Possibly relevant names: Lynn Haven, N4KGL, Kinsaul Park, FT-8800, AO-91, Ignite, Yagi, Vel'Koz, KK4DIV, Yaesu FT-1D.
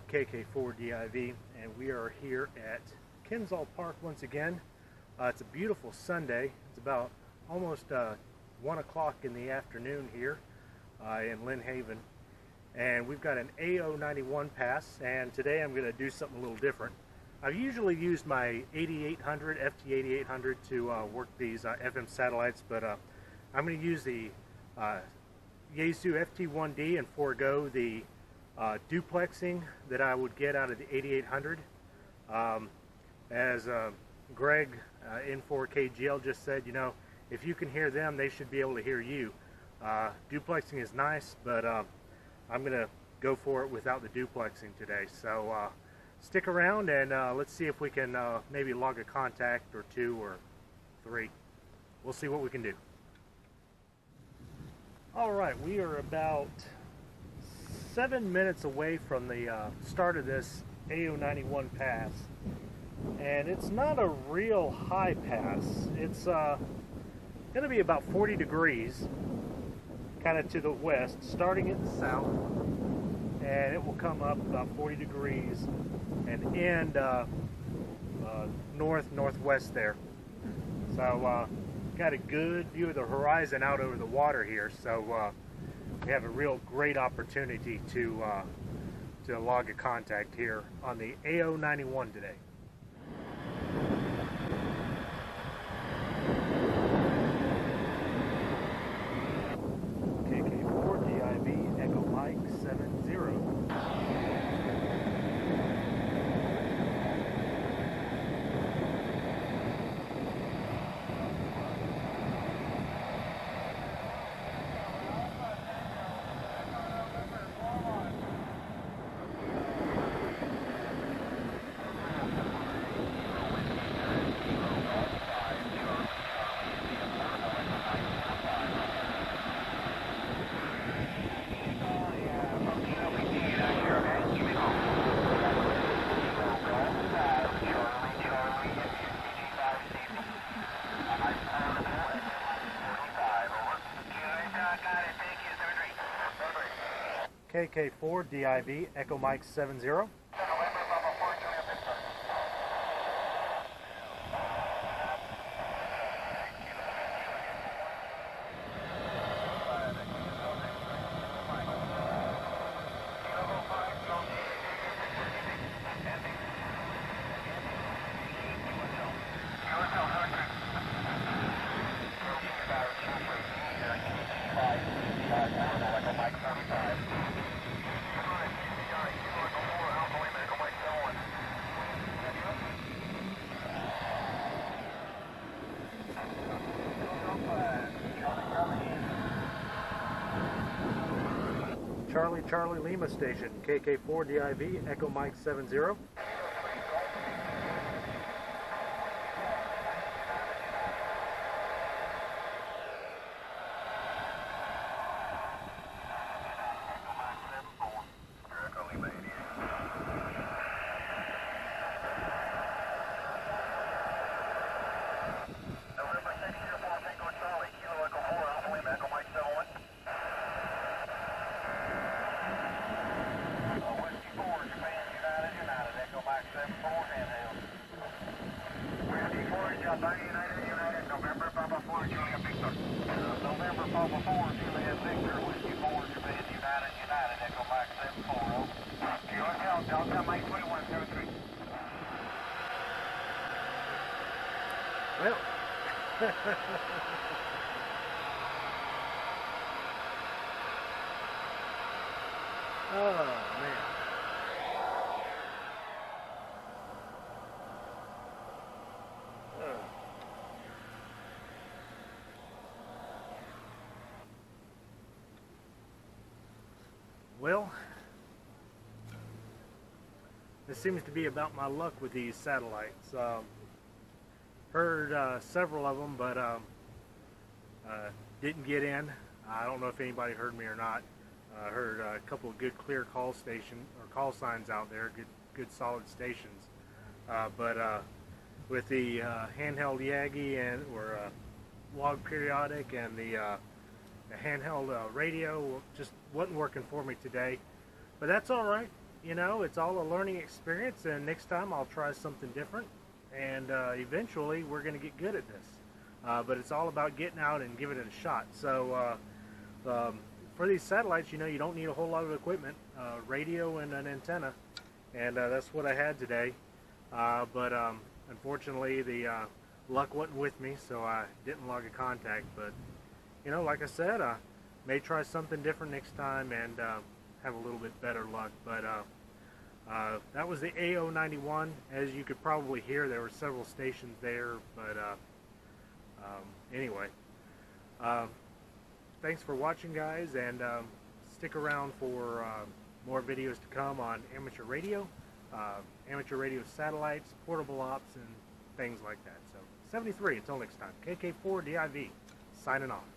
up, KK4DIV, and we are here at Kinsaul Park once again. It's a beautiful Sunday. It's about almost 1 o'clock in the afternoon here in Lynn Haven, and we've got an AO-91 pass, and today I'm going to do something a little different. I've usually used my FT-8800 to work these FM satellites, but I'm going to use the Yaesu FT-1D and forego the duplexing that I would get out of the 8800. As Greg N4KGL just said, you know, if you can hear them, they should be able to hear you. Duplexing is nice, but I'm going to go for it without the duplexing today. So stick around and let's see if we can maybe log a contact or two or three. We'll see what we can do. All right, we are about 7 minutes away from the start of this AO-91 pass, and it's not a real high pass. It's going to be about 40 degrees, kind of to the west, starting at the south, and it will come up about 40 degrees and end northwest there. So got a good view of the horizon out over the water here, so we have a real great opportunity to log a contact here on the AO-91 today. KK4DIV, Echo Mike 70. KK4DIV, Echo Mike 70. Charlie Charlie Lima Station, KK4DIV, Echo Mike 70. Well, oh man. Oh. Well, this seems to be about my luck with these satellites. Heard several of them, but didn't get in. I don't know if anybody heard me or not. I heard a couple of good clear call station or call signs out there, good solid stations. But with the handheld Yagi and or log periodic and the handheld radio, just wasn't working for me today. But that's all right. you know, it's all a learning experience, and next time I'll try something different, and eventually we're going to get good at this. But it's all about getting out and giving it a shot. So for these satellites, you know, you don't need a whole lot of equipment, radio and an antenna, and that's what I had today. But unfortunately, the luck wasn't with me, so I didn't log a contact. But, you know, like I said, I may try something different next time and have a little bit better luck. But that was the AO-91. As you could probably hear, there were several stations there, but anyway, thanks for watching, guys, and stick around for more videos to come on amateur radio satellites, portable ops, and things like that. So 73, until next time, KK4DIV, signing off.